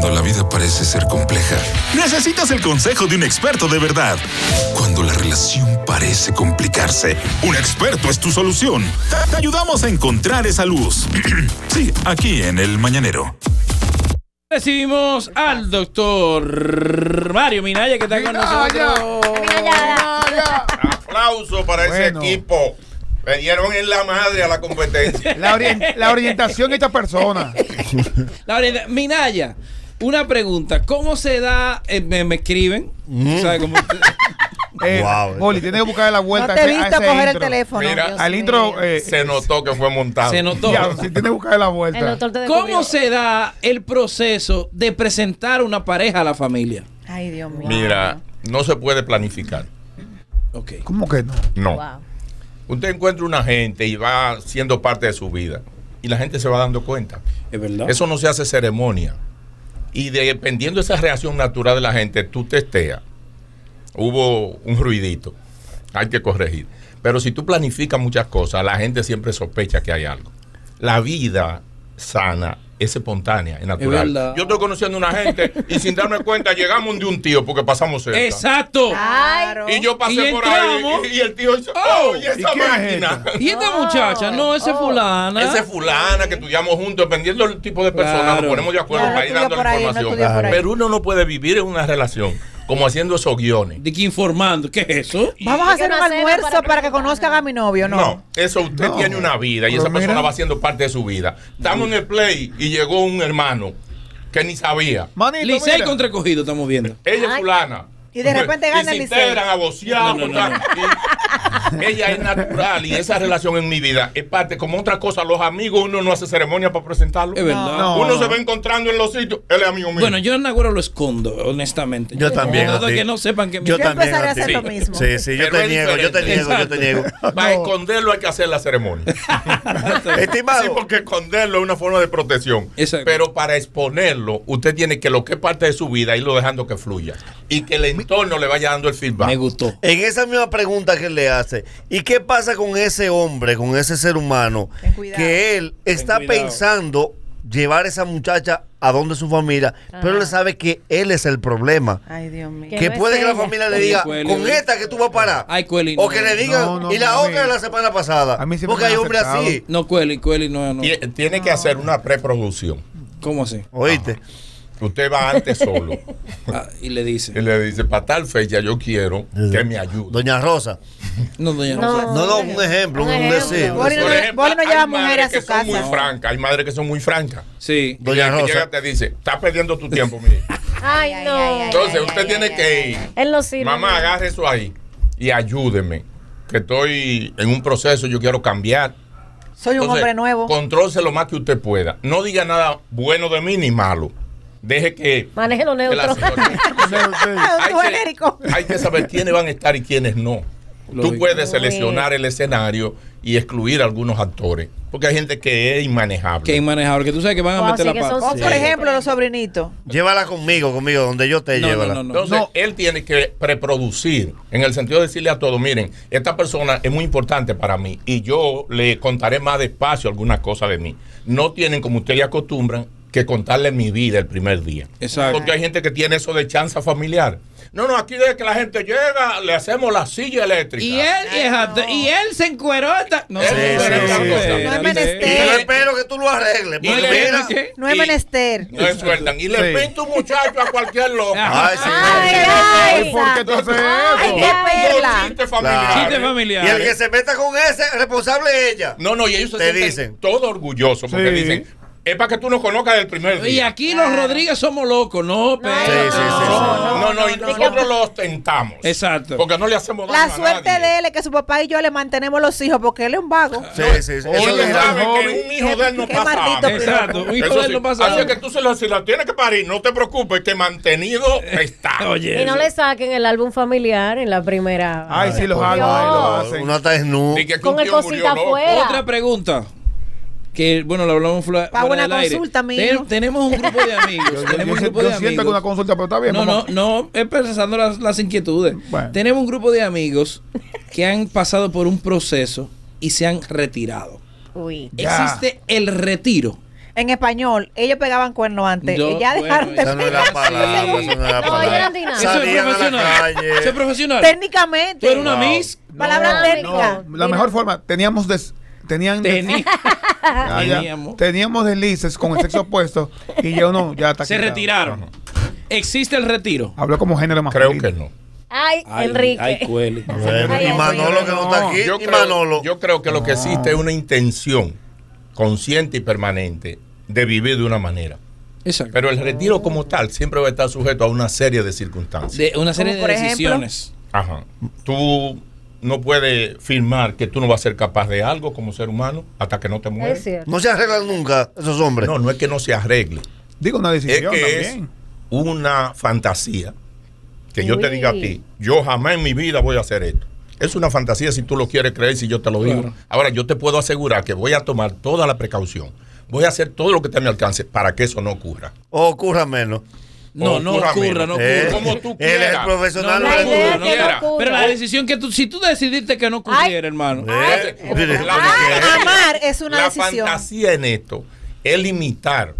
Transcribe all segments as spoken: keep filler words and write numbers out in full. cuando la vida parece ser compleja. Necesitas el consejo de un experto de verdad. Cuando la relación parece complicarse, un experto es tu solución. Te ayudamos a encontrar esa luz. Sí, aquí en El Mañanero. Recibimos al doctor Mario Minaya, que está con nosotros. Minaya. Aplauso para ese bueno. equipo. Me dieron en la madre a la competencia. La, orient la orientación de esta persona. La Minaya, una pregunta. ¿Cómo se da? Eh, me, me escriben. Mm. ¿Sabes cómo? Eh, wow, Oli, tienes que buscar la vuelta. No te he visto a ese coger intro. El teléfono. Mira, al intro eh, se notó que fue montado. Se notó. Ya, si tienes que buscar la vuelta. ¿Cómo se da el proceso de presentar una pareja a la familia? Ay, Dios mío. Mira, no se puede planificar. Okay. ¿Cómo que no? No. Wow. Usted encuentra una gente y va siendo parte de su vida. Y la gente se va dando cuenta. Es verdad. Eso no se hace ceremonia. Y dependiendo de esa reacción natural de la gente, tú testeas. Hubo un ruidito. Hay que corregir. Pero si tú planificas muchas cosas, la gente siempre sospecha que hay algo. La vida sana es espontánea, es natural. Es Yo estoy conociendo a una gente y sin darme cuenta llegamos de un tío porque pasamos cerca. Exacto. Claro. Y yo pasé ¿Y por ahí y, y el tío dice, oh, oh, ¿y esa ¿y máquina? Es ¿Y esta oh, muchacha? No, esa oh. fulana. Esa fulana sí. que estudiamos juntos, dependiendo del tipo de persona, claro. nos ponemos de acuerdo claro, para ir dando la ahí, información. No Pero uno no puede vivir en una relación como haciendo esos guiones. ¿De qué informando? ¿Qué es eso? Vamos a hacer un almuerzo para, para que conozcan a mi novio, ¿no? No, eso usted no. tiene una vida y Pero esa persona mira. va siendo parte de su vida. Estamos en el play y llegó un hermano que ni sabía. Licey con recogido estamos viendo. Ella es fulana. Y de repente gana el Licey. Y se integran a vocear. No, no, no, no. Ella es natural y esa relación en mi vida es parte, como otra cosa, los amigos uno no hace ceremonia para presentarlo. Es verdad. No. Uno se va encontrando en los sitios, él es amigo mío. Bueno, yo en Nagüero lo escondo, honestamente. Yo, yo también. Yo que no sepan que yo mi... también. Yo a hacer sí. lo mismo. Sí, sí, yo Pero te niego, yo te niego, Exacto. yo te niego. Para no. esconderlo hay que hacer la ceremonia. Estimado. Sí, porque esconderlo es una forma de protección. Exacto. Pero para exponerlo, usted tiene que lo que es parte de su vida irlo dejando que fluya y que el entorno le vaya dando el feedback. Me gustó. En esa misma pregunta que le hace. ¿Y qué pasa con ese hombre, con ese ser humano que él está pensando llevar a esa muchacha a donde su familia, ah. pero él sabe que él es el problema? Ay, Dios mío. Que, que no puede que la familia le diga, Ay, con esta que tú vas a parar. Ay, Cueli, no, o que le digan, no, no, y la no, otra de la semana pasada. A mí porque hay hombres así. No, Cueli, Cueli, no, no. Tiene no. que hacer una preproducción. ¿Cómo así? ¿Oíste? Ajá. Usted va antes solo. Ah, y le dice. Y le dice, para tal fecha yo quiero que me ayude. Doña Rosa. No, doña Rosa. No, no, no un ejemplo, un, un decir. Por ejemplo, no lleva mujeres a su casa. Hay madres que son muy francas, hay madres que son muy francas. Sí. Doña Rosa. Llega, te dice, estás perdiendo tu tiempo, mire. Ay, no. Entonces usted ay, tiene ay, que ir. Él no sirve. Mamá, agarre eso ahí y ayúdeme, que estoy en un proceso, yo quiero cambiar. Soy Entonces, un hombre nuevo. Contrólese lo más que usted pueda. No diga nada bueno de mí ni malo. Deje que maneje lo neutro. Hay que saber quiénes van a estar y quiénes no. Lo Tú digo. puedes seleccionar el escenario y excluir a algunos actores. Porque hay gente que es inmanejable. Que es inmanejable, que tú sabes que van a oh, meter la pata. Son, sí. Por ejemplo, los sobrinitos. Llévala conmigo, conmigo, donde yo te no, llévala. No, no, no. Entonces, no. él tiene que preproducir, en el sentido de decirle a todos, miren, esta persona es muy importante para mí y yo le contaré más despacio algunas cosas de mí. No tienen, como ustedes acostumbran, que contarle mi vida el primer día. Exacto. Porque hay gente que tiene eso de chanza familiar. No, no, aquí desde que la gente llega, le hacemos la silla eléctrica. Y él, Ay, no. y él se encueró. Hasta... No, sí, sí, sí, no es menester. Y yo espero que tú lo arregles. Y mira, ¿qué? No es menester. No es sueltan. Y le sí. pinta un muchacho a cualquier loco. Ay, sí. Ay, ay, ay, ¿por qué tú haces ay, eso? Ay, qué perla. Chiste familiar. Y el que se meta con ese, responsable es ella. No, no, y ellos se dicen todo orgulloso porque sí. dicen... Es para que tú nos conozcas del primer día. Y aquí los Rodríguez somos locos, no, pero. Sí, sí, sí, sí. No, no, no, no, y nosotros lo ostentamos. Exacto. Porque no le hacemos daño. La suerte a nadie. de él es que su papá y yo le mantenemos los hijos porque él es un vago. Sí, sí, sí. Él es sabe que un hijo de él no pasa. Exacto, un hijo de él no pasa. Así que tú se lo, si la tienes que parir, no te preocupes, que mantenido está. Oye. Y no le saquen el álbum familiar en la primera. Ay, sí, los álbumes. Una está desnuda. Con el cosita afuera. Otra pregunta. Que, bueno, lo hablamos fuera del aire. Consulta, Ten, tenemos un grupo de amigos. yo, tenemos un grupo yo, yo de siento amigos. que una consulta, pero está bien. No, vamos. no, no, es procesando las, las inquietudes. Bueno. Tenemos un grupo de amigos que han pasado por un proceso y se han retirado. Uy. Existe el retiro. En español, ellos pegaban cuernos antes. Yo, ya dejaron bueno, de no pegar. Palabra, no, eso no era palabra. No, eso es profesional. Eso es profesional. Técnicamente. Tú eres una wow. miss. No, palabra no, técnica. No. La Mira. mejor forma, teníamos des, tenían Teni ah, ya, teníamos. teníamos deslices con el sexo opuesto y yo no, ya está. Se quitado. retiraron. No, no. ¿Existe el retiro? Habló como género más. Creo que no. Ay, ay, Enrique. Ay, Cueli. Y Manolo que no está aquí. Yo y creo, Manolo. Yo creo que lo que existe es una intención consciente y permanente de vivir de una manera. Exacto. Pero el retiro como tal siempre va a estar sujeto a una serie de circunstancias. De una serie de decisiones. Ajá. Tú no puedes firmar que tú no vas a ser capaz de algo como ser humano hasta que no te mueres. No se arreglan nunca esos hombres. No, no es que no se arregle. Digo, una decisión es que también. Es una fantasía que Uy. yo te diga a ti, yo jamás en mi vida voy a hacer esto. Es una fantasía si tú lo quieres creer, si yo te lo digo. Claro. Ahora, yo te puedo asegurar que voy a tomar toda la precaución. Voy a hacer todo lo que esté a mi alcance para que eso no ocurra. O ocurra menos. No, no ocurra, ocurra no ocurra. Eh, como tú quieras. Él es profesional. No, no, ocurra, no, ocurra. no Pero la decisión que tú, si tú decidiste que no ocurriera, hermano. Eh, eh, la, ay, amar es una la decisión. La fantasía en esto es limitar,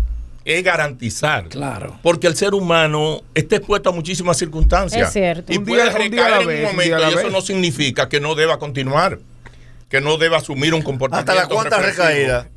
es garantizar. Claro. Porque el ser humano está expuesto a muchísimas circunstancias. Es cierto. Y un puede día, recaer un día en un momento y eso vez. no significa que no deba continuar, que no deba asumir un comportamiento. ¿Hasta la cuánta recaída?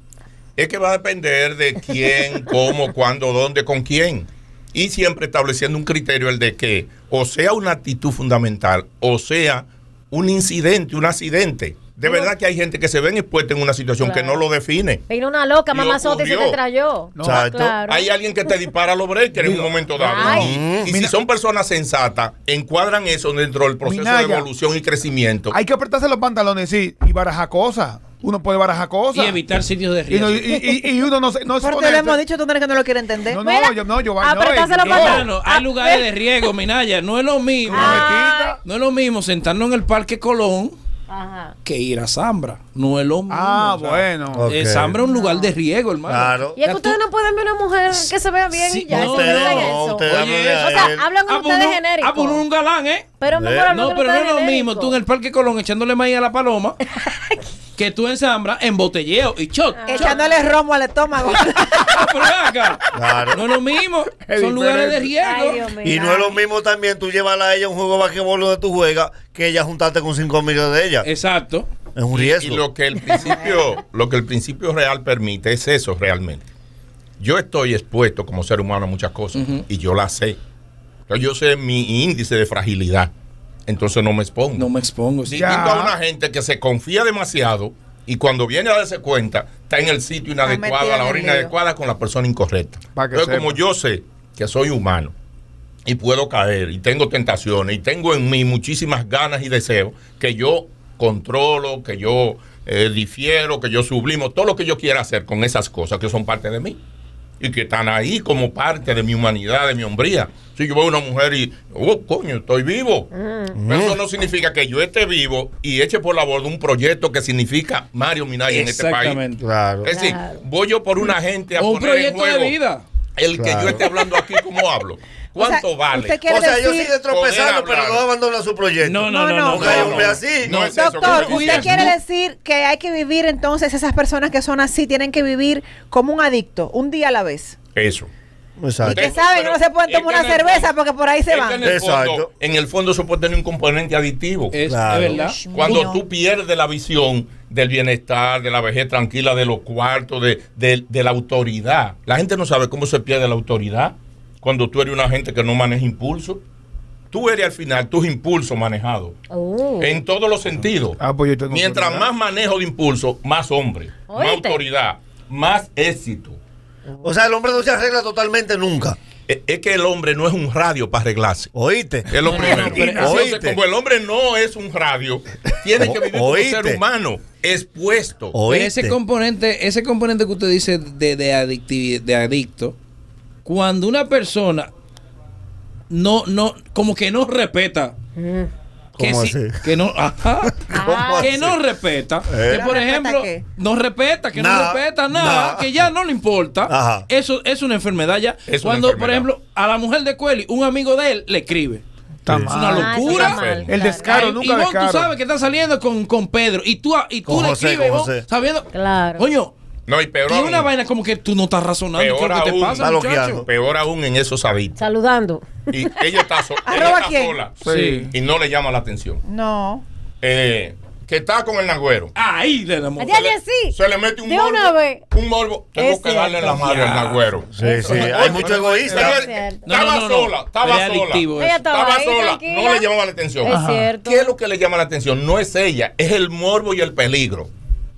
Es que va a depender de quién, cómo, cuándo, dónde, con quién. Y siempre estableciendo un criterio, el de que o sea una actitud fundamental, o sea un incidente, un accidente. De no. verdad que hay gente que se ven expuesta en una situación claro. que no lo define. Vino una loca, mamazota, y se te trayó. No. Exacto. Claro. Hay alguien que te dispara los breakers en un momento dado. Ay. Y, y Mira, si son personas sensatas, encuadran eso dentro del proceso Minaya. de evolución y crecimiento. Hay que apretarse los pantalones y, y barajar cosas. Uno puede barajar cosas. Y evitar sitios de riesgo. Y, y, y, y uno no se no Pero te lo hemos dicho, tú no eres que no lo quiere entender. No, no, Mira, yo no, yo voy a no, no, Hay lugares de riesgo, Minaya. No es lo mismo. Ah. No es lo mismo sentarnos en el Parque Colón. Ajá. Que ir a Zambra. No es lo mismo. Ah, o sea, bueno. Okay. Zambra es un lugar de riego, hermano. Claro. Y es que ustedes no pueden ver una mujer que se vea bien sí, y ya. No, ustedes no, no, eso. Usted Oye, o sea, hablan con ustedes un, genérico. Ah, por un galán, ¿eh? Pero mejor no, pero no es lo mismo tú en el Parque Colón echándole maíz a la paloma que tú en Zambra en botelleo y shot. Ah. Echándole romo al estómago. Claro. No es lo mismo. Es Son diferente. lugares de riego. Ay, y no es lo mismo también tú llevarla a ella un juego de basquetbol donde tú juegas que ella juntarte con cinco amigos de ella. Exacto. Es un riesgo. Y, y lo que el principio, lo que el principio real permite es eso realmente. Yo estoy expuesto como ser humano a muchas cosas uh-huh. y yo las sé. Entonces, yo sé mi índice de fragilidad. Entonces no me expongo. No me expongo. Sí. Distinto a una gente que se confía demasiado y cuando viene a darse cuenta está en el sitio inadecuado, a la hora inadecuada, con la persona incorrecta. Entonces sepa. como yo sé que soy humano y puedo caer y tengo tentaciones y tengo en mí muchísimas ganas y deseos que yo controlo, que yo eh, difiero, que yo sublimo, todo lo que yo quiera hacer con esas cosas que son parte de mí. Y que están ahí como parte de mi humanidad, de mi hombría. Si yo veo una mujer y, oh, coño, estoy vivo. Mm. Pero eso no significa que yo esté vivo y eche por la borda un proyecto que significa Mario Minaya en este país. Exactamente, claro. Es decir, voy yo por una gente a un poner proyecto en juego de vida. El claro. que yo esté hablando aquí, como hablo. ¿Cuánto o sea, vale? O sea, yo sigo tropezando, pero no abandona su proyecto. No, no, no. no, no, no, no, no, no. Así. no es Doctor, eso, ¿usted quiere no? decir que hay que vivir entonces, esas personas que son así tienen que vivir como un adicto, un día a la vez? Eso. Exacto. Y que Exacto. saben que no se pueden tomar una cerveza fondo, porque por ahí se van. En el, Exacto. Fondo, en el fondo eso puede tener un componente adictivo. Es claro. verdad. Cuando no. tú pierdes la visión del bienestar, de la vejez tranquila, de los cuartos, de, de, de la autoridad. La gente no sabe cómo se pierde la autoridad. Cuando tú eres una gente que no maneja impulso, tú eres al final tus impulsos manejados. Oh. En todos los sentidos. Ah, pues Mientras autoridad. más manejo de impulso, más hombre, Oíste. más autoridad, más éxito. O sea, el hombre no se arregla totalmente nunca. Es que el hombre no es un radio para arreglarse. Oíste. Es lo primero. Entonces, como el hombre no es un radio, tiene que vivir como un ser humano expuesto. Oíste. Ese componente, ese componente que usted dice de, de, adictividad, de adicto, cuando una persona no, no, como que no respeta. Mm. Que, ¿Cómo sí, así? que no ajá, que así? no respeta eh. que por ejemplo ¿Qué? no respeta que nah, no respeta nada nah. que ya no le importa ajá. eso es una enfermedad ya es cuando enfermedad. por ejemplo a la mujer de Cueli un amigo de él le escribe está es mal. una locura ah, mal, el descaro claro. nunca y vos descaro. tú sabes que está saliendo con, con Pedro y tú, y tú con le José, escribes vos, sabiendo claro. coño No, y peor. Y aún, una vaina como que tú no estás razonando. Peor aún, que te pasa, muchacho. Peor aún en esos hábitos. Saludando. Y ella está, so ella está sola. Sí. Y no le llama la atención. No. Eh, que está con el nagüero. Ahí le damos. Sí. Se le mete un de morbo. Una vez. Un morbo. Tengo es que darle cierto. La madre al nagüero. Sí, sí. Hay mucho egoísta. Estaba sola. Estaba sola. Estaba sola. No le llamaba la atención. Es cierto. ¿Qué es lo que le llama la atención? No es ella. Es el morbo y el peligro.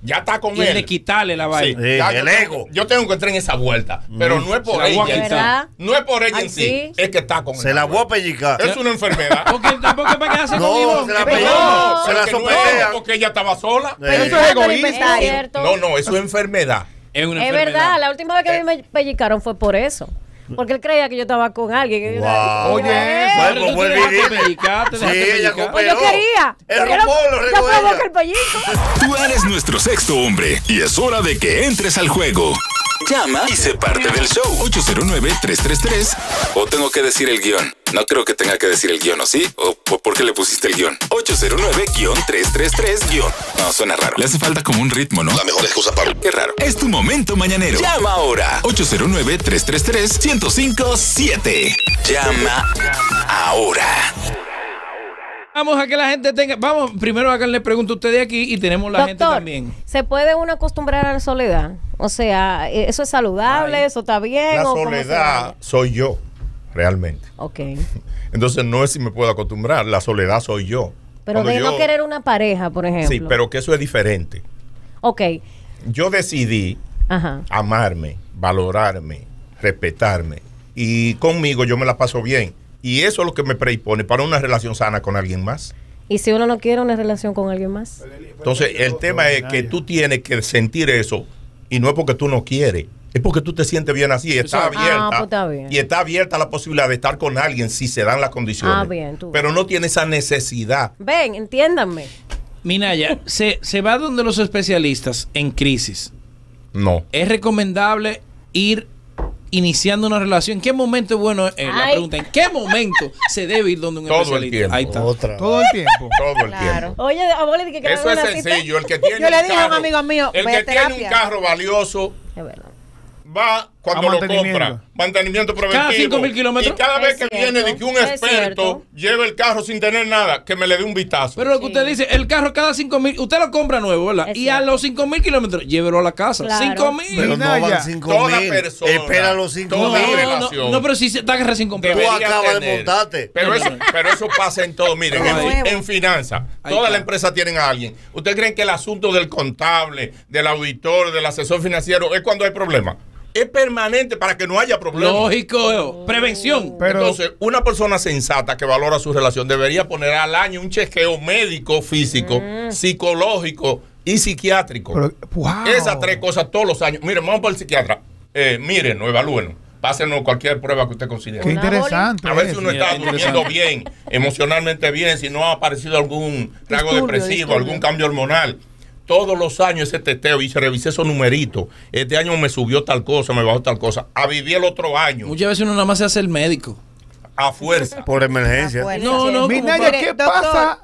Ya está con y él. Y le quitarle la vaina. Sí, ya, el yo, ego. Yo tengo que entrar en esa vuelta. Pero no es por ella. ¿Verdad? No es por ella en sí. Es que está con él. Se la voy a pellicar. Es una enfermedad. Porque tampoco es para quedarse no, conmigo. Se la pellica. No, se la sopelea. No, porque ella estaba sola. Sí. Eso es egoísta. Es no, no, eso es enfermedad. Es una es enfermedad. Es verdad. La última vez que eh. me pellicaron fue por eso. Porque él creía que yo estaba con alguien. Wow. Oye, bueno, pues dedicate. Sí, ella cooperó. Yo quería. El rumor lo recuerdo. Yo provoco el pellizco. Tú eres nuestro sexto hombre y es hora de que entres al juego. Llama y sé parte del show. ocho cero nueve, tres tres tres. O tengo que decir el guión. No creo que tenga que decir el guión, ¿o sí? ¿O por qué le pusiste el guión? ocho cero nueve, tres tres tres, guión. No, suena raro. Le hace falta como un ritmo, ¿no? La mejor excusa para... Qué raro. Es tu momento mañanero. Llama ahora. ocho cero nueve, tres tres tres, uno cero cinco siete. Llama ahora. Vamos a que la gente tenga... Vamos, primero a que le pregunto a ustedes aquí y tenemos la gente también. ¿Se puede uno acostumbrar a la soledad? O sea, ¿eso es saludable? Ay, ¿eso está bien? La soledad soy yo, realmente. Ok. Entonces no es si me puedo acostumbrar, la soledad soy yo. Pero cuando de yo... no querer una pareja, por ejemplo. Sí, pero que eso es diferente. Ok. Yo decidí Ajá. amarme, valorarme, respetarme. Y conmigo yo me la paso bien. Y eso es lo que me predispone para una relación sana con alguien más. ¿Y si uno no quiere una relación con alguien más? Entonces, el tema es que tú tienes que sentir eso. Y no es porque tú no quieres. Es porque tú te sientes bien así. Está abierta. Ah, pues está bien. Y está abierta la posibilidad de estar con alguien si se dan las condiciones. Ah, bien, tú. Pero no tiene esa necesidad. Ven, entiéndanme. Minaya, ¿se, ¿se va donde los especialistas en crisis? No. ¿Es recomendable ir iniciando una relación? ¿En qué momento es bueno? Eh, la pregunta, ¿en qué momento se debe ir donde un todo especialista? El tiempo. Ahí está. Otra. Todo el tiempo. Todo el claro. tiempo. Oye, abuelo, que eso es sencillo. El que tiene Yo le dije carro, a un amigo mío, el que tiene un carro valioso va cuando lo compra. Mantenimiento preventivo. Cada cinco mil kilómetros. Y cada vez que viene de que un experto lleve el carro sin tener nada, que me le dé un vistazo. Pero lo que usted dice, el carro cada cinco mil, usted lo compra nuevo, ¿verdad? Y a los cinco mil kilómetros, llévelo a la casa. cinco mil. Pero no van cinco mil. Espera los cinco mil. No, pero si está que recién comprado. Tú acabas de montarte. Pero eso pasa en todo. Miren, en finanzas, todas las empresas tienen a alguien. ¿Ustedes creen que el asunto del contable, del auditor, del asesor financiero es cuando hay problemas? Es permanente para que no haya problemas. Lógico, prevención. Pero, entonces, una persona sensata que valora su relación debería poner al año un chequeo médico, físico, mm. psicológico y psiquiátrico. Pero, wow. Esas tres cosas todos los años. Miren, vamos para el psiquiatra. Eh, mírenos, evalúenos. Pásenos cualquier prueba que usted considere. Qué interesante. A ver si uno está durmiendo bien, emocionalmente bien, si no ha aparecido algún trago depresivo, disturbio. Algún cambio hormonal. Todos los años ese teteo y se revisé esos numeritos. Este año me subió tal cosa, me bajó tal cosa. A vivir el otro año. Muchas veces uno nada más se hace el médico. A fuerza. Por emergencia. Fuerza. No, no. Minaya, ¿qué doctor, pasa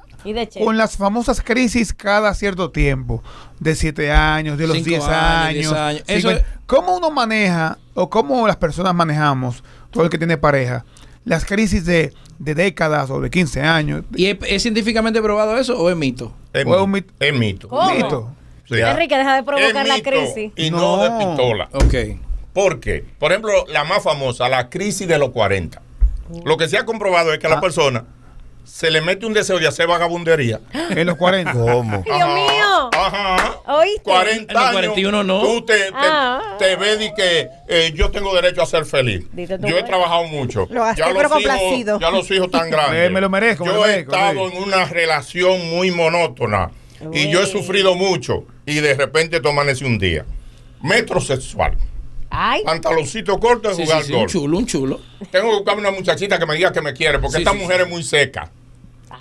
con las famosas crisis cada cierto tiempo? De siete años, de los diez años. años. Eso es... ¿Cómo uno maneja o cómo las personas manejamos, todo el que tiene pareja, las crisis de, de décadas o de quince años? ¿Y es, es científicamente probado eso o es mito? Es, ¿O es un mito? Es mito. ¿Cómo? Mito. O sea, Enrique, deja de provocar la crisis. Y no, no de pistola. Ok. ¿Por qué? Por ejemplo, la más famosa, la crisis de los cuarenta. Uh. Lo que se ha comprobado es que a ah. la persona se le mete un deseo de hacer vagabundería. ¿En los cuarenta? ¿Cómo? ¡Dios mío! Ajá. ¿Oíste? cuarenta años. En los cuarenta y uno no. Tú te, te, ah. te ves y que eh, yo tengo derecho a ser feliz. Yo he eres. trabajado mucho. Lo has ya, los hijos, ya los hijos tan grandes. Eh, me lo merezco. Yo me lo merezco, he estado eh. en una relación muy monótona. Uy. Y yo he sufrido mucho. Y de repente te amanece un día. Metrosexual. Ay. Pantaloncito corto y sí, jugar sí, sí, gol. Un chulo, un chulo. Tengo que buscarme una muchachita que me diga que me quiere, porque sí, esta sí, mujer sí. es muy seca.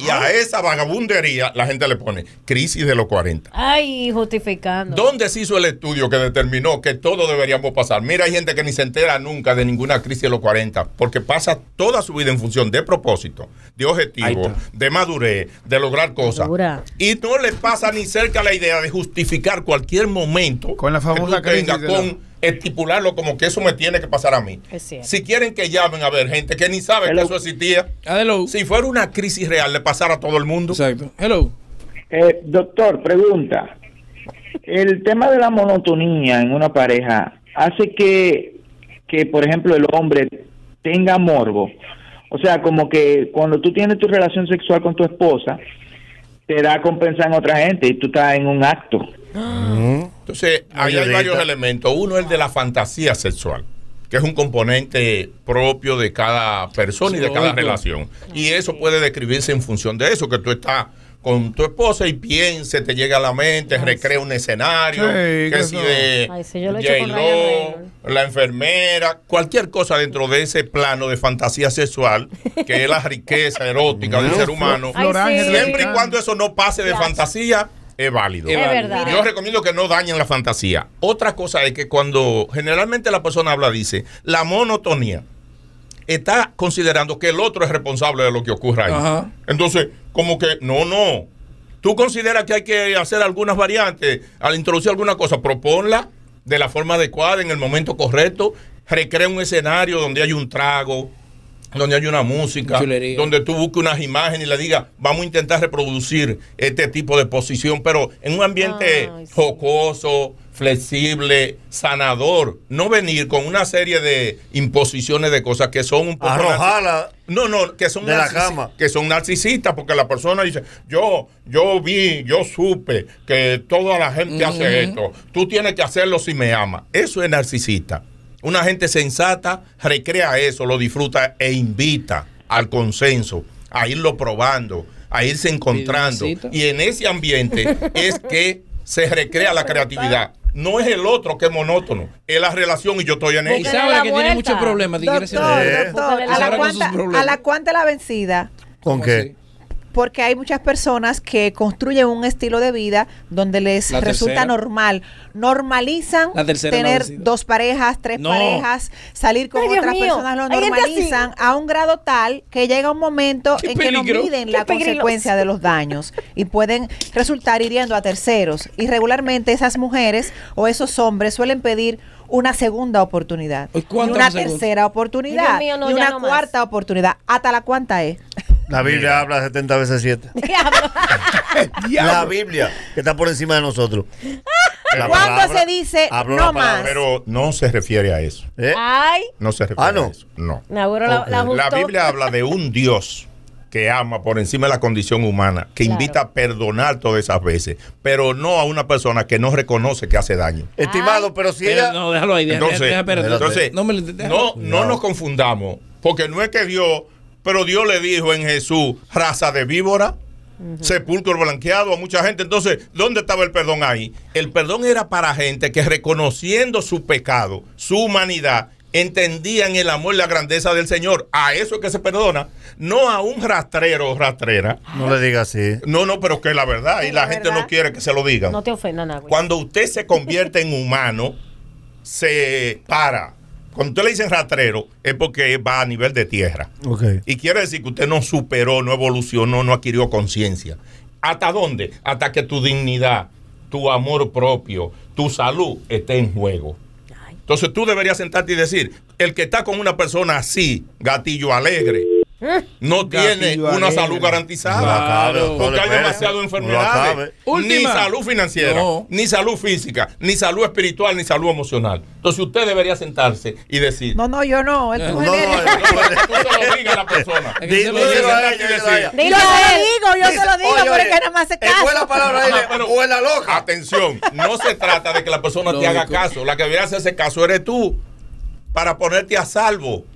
Y ay. a esa vagabundería la gente le pone crisis de los cuarenta. Ay, justificando. ¿Dónde se hizo el estudio que determinó que todos deberíamos pasar? Mira, hay gente que ni se entera nunca de ninguna crisis de los cuarenta, porque pasa toda su vida en función de propósito, de objetivo, de madurez, de lograr cosas. Madura. Y no le pasa ni cerca la idea de justificar cualquier momento con la famosa que tenga con... estipularlo como que eso me tiene que pasar a mí. Si quieren que llamen a ver gente que ni sabe Hello. que eso existía. Hello. Si fuera una crisis real, le pasara a todo el mundo. Exacto. Hello. Eh, doctor, pregunta. El tema de la monotonía en una pareja hace que, que, por ejemplo, el hombre tenga morbo. O sea, como que cuando tú tienes tu relación sexual con tu esposa, te da compensa en otra gente y tú estás en un acto. Entonces, ahí hay varios elementos. Uno es el de la fantasía sexual, que es un componente propio de cada persona y de cada relación. Y eso puede describirse en función de eso, que tú estás con tu esposa y piense, te llega a la mente, recrea un escenario, sí, que si de Ay, sí, yo lo he J-Lo, la enfermera, cualquier cosa dentro de ese plano de fantasía sexual, que es la riqueza erótica del ser humano. Ay, sí. Siempre y cuando eso no pase de fantasía, es válido. Es verdad. Yo recomiendo que no dañen la fantasía. Otra cosa es que cuando generalmente la persona habla, dice, la monotonía, está considerando que el otro es responsable de lo que ocurra ahí. Ajá. Entonces, como que, no, no. Tú consideras que hay que hacer algunas variantes, al introducir alguna cosa, proponla de la forma adecuada, en el momento correcto, recrea un escenario donde hay un trago, donde hay una música, Chulería. donde tú busques unas imágenes y le digas, vamos a intentar reproducir este tipo de posición, pero en un ambiente Ay, sí. jocoso, flexible, sanador. No venir con una serie de imposiciones de cosas que son un poco... Arrojarla no, no, que son de la cama. Que son narcisistas, porque la persona dice, yo, yo vi, yo supe que toda la gente uh-huh. hace esto. Tú tienes que hacerlo si me ama. Eso es narcisista. Una gente sensata recrea eso, lo disfruta e invita al consenso, a irlo probando, a irse encontrando. Y en ese ambiente es que se recrea la creatividad. No es el otro que es monótono, es la relación y yo estoy en ella. Y Zambra que tiene muchos problemas. ¿A la cuánta la vencida? ¿Con qué? Porque hay muchas personas que construyen un estilo de vida donde les la resulta tercera. normal. Normalizan tener dos parejas, tres no. parejas, salir con Ay, otras personas. Lo normalizan a un grado tal que llega un momento Qué en peligro. que no miden la peligroso. consecuencia de los daños y pueden resultar hiriendo a terceros. Y regularmente esas mujeres o esos hombres suelen pedir una segunda oportunidad, y una tercera oportunidad, mío, no, y una no cuarta más. oportunidad. ¿Hasta la cuánta es? La Biblia habla setenta veces siete. La Biblia, que está por encima de nosotros. ¿Cuándo se dice no más? Pero no se refiere a eso. ¿Eh? Ay. No se refiere ah, no. a eso. No. La, la, la, la Biblia habla de un Dios que ama por encima de la condición humana, que claro. invita a perdonar todas esas veces, pero no a una persona que no reconoce que hace daño. Ay. Estimado, pero si ella... No, déjalo ahí. Déjalo, entonces, déjalo, déjalo, entonces no, me lo, no, no nos confundamos, porque no es que Dios... Pero Dios le dijo en Jesús, raza de víbora, uh-huh. sepulcro blanqueado a mucha gente. Entonces, ¿dónde estaba el perdón ahí? El perdón era para gente que reconociendo su pecado, su humanidad, entendían el amor y la grandeza del Señor. A eso es que se perdona, no a un rastrero o rastrera. No le diga así. No, no, pero que es la verdad. Sí, y la, la gente verdad, no quiere que se lo digan. No te ofendan, nada. Cuando usted se convierte en humano, se para. Cuando usted le dicen rastrero, es porque va a nivel de tierra. Okay. Y quiere decir que usted no superó, no evolucionó, no adquirió conciencia. ¿Hasta dónde? Hasta que tu dignidad, tu amor propio, tu salud esté en juego. Ay. Entonces tú deberías sentarte y decir, el que está con una persona así, gatillo alegre, no tiene una salud garantizada, porque hay demasiadas enfermedades, ni salud financiera, ni salud física, ni salud espiritual, ni salud emocional. Entonces usted debería sentarse y decir, no, no, yo no, tú se lo digas a la persona, yo se lo digo, yo se lo digo, porque nada más se casa. Atención, no se trata de que la persona te haga caso, la que debería hacerse caso eres tú, para ponerte a salvo.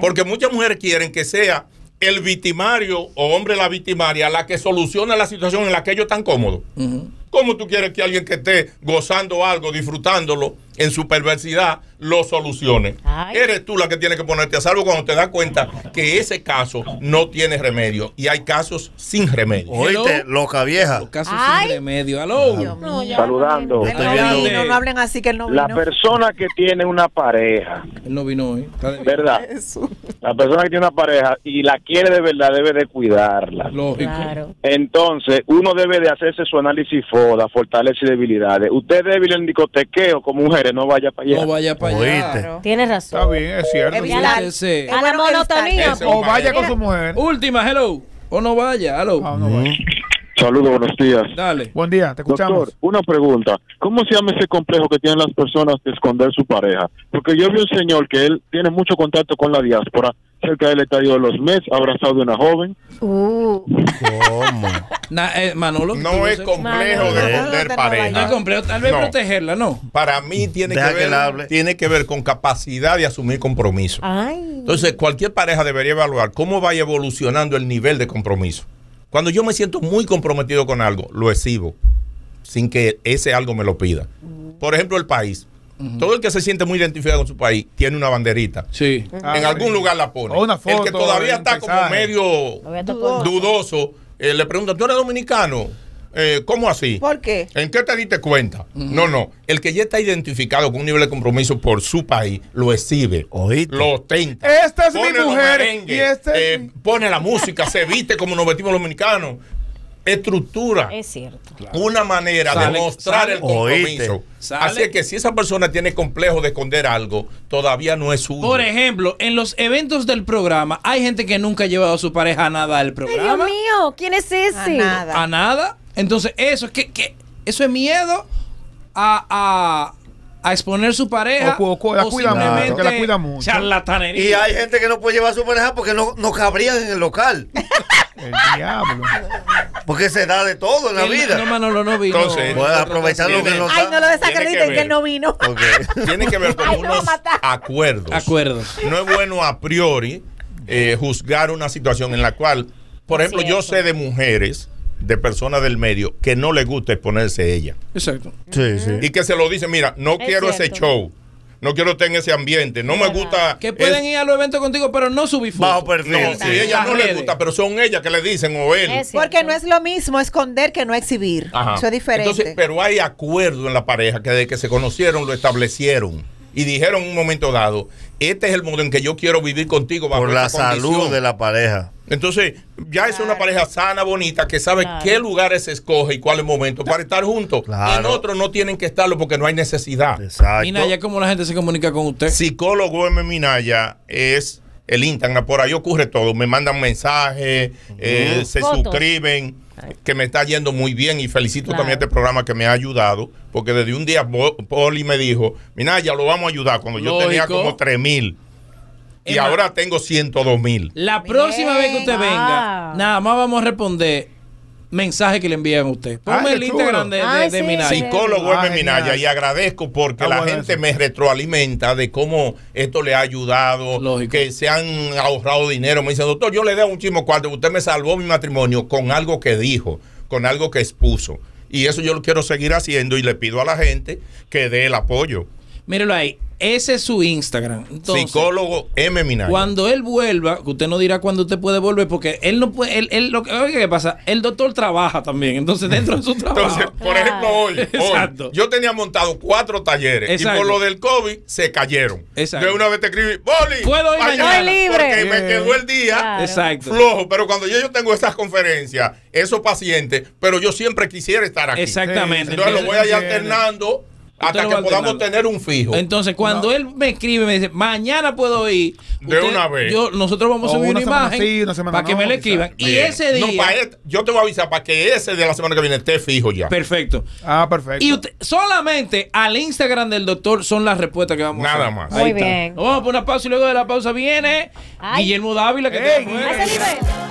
Porque muchas mujeres quieren que sea el victimario o hombre la victimaria la que soluciona la situación en la que ellos están cómodos. Uh-huh. ¿Cómo tú quieres que alguien que esté gozando algo, disfrutándolo, en su perversidad lo solucione. Ay. Eres tú la que tienes que ponerte a salvo cuando te das cuenta que ese caso no tiene remedio. Y hay casos sin remedio. Oíste, loca vieja. Los casos Ay. sin remedio. Aló. Dios mío. Saludando. Él no vino, no, no hablen así que él no vino. La persona que tiene una pareja. Él no vino hoy. ¿eh? ¿Verdad? Eso. La persona que tiene una pareja y la quiere de verdad debe de cuidarla. Lógico. Claro. Entonces, uno debe de hacerse su análisis foda, fortalezas y debilidades. Usted es débil en discotequeo como mujer. No vaya para allá. No vaya para allá. Claro. Tienes razón. Está bien, es cierto. Evítese. A la monotonía. O vaya con su mujer. Última, hello. O no vaya, hello. Oh, no vaya. Saludos, buenos días. Dale. Buen día, te escuchamos. Doctor, una pregunta. ¿Cómo se llama ese complejo que tienen las personas de esconder su pareja? Porque yo vi un señor que él tiene mucho contacto con la diáspora, cerca del estadio de los Mets, abrazado de una joven. Uh. ¿Cómo? Nah, eh, Manolo, no es complejo Manolo, de esconder no pareja. No es complejo, tal vez no. protegerla, ¿no? Para mí tiene Deja que ver, que tiene que ver con capacidad de asumir compromiso. Ay. Entonces, cualquier pareja debería evaluar cómo va evolucionando el nivel de compromiso. Cuando yo me siento muy comprometido con algo, lo exhibo, sin que ese algo me lo pida. Uh-huh. Por ejemplo, el país. Uh-huh. Todo el que se siente muy identificado con su país tiene una banderita. Sí. Uh-huh. En ah, algún sí. lugar la pone. O una foto, el que todavía está paisaje. como medio dudoso, dudoso eh, le pregunta, ¿tú eres dominicano? Eh, ¿Cómo así? ¿Por qué? ¿En qué te diste cuenta? Uh-huh. No, no. El que ya está identificado con un nivel de compromiso por su país, lo exhibe, ¿Oíste? lo ostenta. Esta es pone mi mujer. Merengue, y este... eh, pone la música, se viste como nos vestimos los dominicanos. Estructura. Es cierto. Claro. Una manera sale, de mostrar sale, el compromiso. Así es que si esa persona tiene complejo de esconder algo, todavía no es suyo. Por ejemplo, en los eventos del programa, hay gente que nunca ha llevado a su pareja a nada del programa. Ay, Dios mío, ¿quién es ese? A nada. ¿A nada? Entonces, eso, ¿qué, qué? eso es miedo a, a, a exponer su pareja. O, o, la o cuida simplemente mucho, que la cuida mucho. Charlatanería. Y hay gente que no puede llevar a su pareja porque no, no cabrían en el local. El diablo. Porque se da de todo en la el, vida. No, Manolo no vino. Entonces, voy a aprovechar lo que no Ay, no lo desacrediten que, que él no vino. Okay. Tiene que ver con Ay, unos acuerdos. Acuerdos. No es bueno a priori eh, juzgar una situación en la cual, por ejemplo, yo sé de mujeres, de personas del medio que no le gusta exponerse ella. Exacto. Sí, sí. Y que se lo dicen, mira, no es quiero cierto. ese show, no quiero estar en ese ambiente, no Ajá. me gusta. Que pueden es... ir a los eventos contigo, pero no subir fotos. Bajo perfil. No, sí. Sí. ella no le gusta, pero son ellas que le dicen o él. Porque no es lo mismo esconder que no exhibir. Ajá. Eso es diferente. Entonces, pero hay acuerdo en la pareja que desde que se conocieron lo establecieron. Y dijeron en un momento dado, este es el modo en que yo quiero vivir contigo. Bajo Por la salud condición. de la pareja. Entonces, ya claro. es una pareja sana, bonita, que sabe claro. qué lugares se escoge y cuáles momentos para estar juntos. Claro. En otros no tienen que estarlo porque no hay necesidad. Exacto. Minaya, ¿cómo la gente se comunica con usted? Psicólogo M. Minaya es el Instagram. Por ahí ocurre todo. Me mandan mensajes, uh-huh. eh, se Fotos. suscriben. Que me está yendo muy bien y felicito claro. también a este programa que me ha ayudado, porque desde un día Poli me dijo, mira, ya lo vamos a ayudar cuando Lógico. yo tenía como tres mil y más, ahora tengo ciento dos mil. La bien. próxima vez que usted venga, ah. nada más vamos a responder mensaje que le envían a usted. Ponme Ay, el Instagram de, de, Ay, de sí, Minaya. Psicólogo Ay, M. Minaya, y agradezco porque la gente eso. me retroalimenta de cómo esto le ha ayudado, Lógico. que se han ahorrado dinero. Me dicen, doctor, yo le doy un chismo cuarto, usted me salvó mi matrimonio con algo que dijo, con algo que expuso. Y eso yo lo quiero seguir haciendo y le pido a la gente que dé el apoyo. Míralo ahí. Ese es su Instagram. Entonces, Psicólogo M. Minaya. Cuando él vuelva, que usted no dirá cuándo usted puede volver, porque él no puede, él, él lo que, oye, ¿qué pasa? El doctor trabaja también, entonces dentro de su trabajo. Entonces, por ejemplo, hoy, hoy yo tenía montado cuatro talleres Exacto. y por lo del COVID se cayeron. Exacto. De una vez te escribí, Boli, puedo ir mañana, libre. Porque yeah. me quedó el día claro. Exacto. flojo, pero cuando yo, yo tengo esas conferencias, esos pacientes, pero yo siempre quisiera estar aquí. Exactamente. Entonces, entonces lo voy a ir alternando. Hasta que podamos tener un fijo. Entonces, cuando no. él me escribe, me dice, mañana puedo ir. Usted, de una vez. Yo, nosotros vamos a subir una, una imagen sí, para no, que me la escriban. Y bien. ese día. No, para este, yo te voy a avisar para que ese de la semana que viene esté fijo ya. Perfecto. Ah, perfecto. Y usted, solamente al Instagram del doctor son las respuestas que vamos Nada a hacer. Nada más. Muy Ahí bien. Está. Vamos a poner una pausa y luego de la pausa viene Ay. Guillermo Dávila. que Ey, te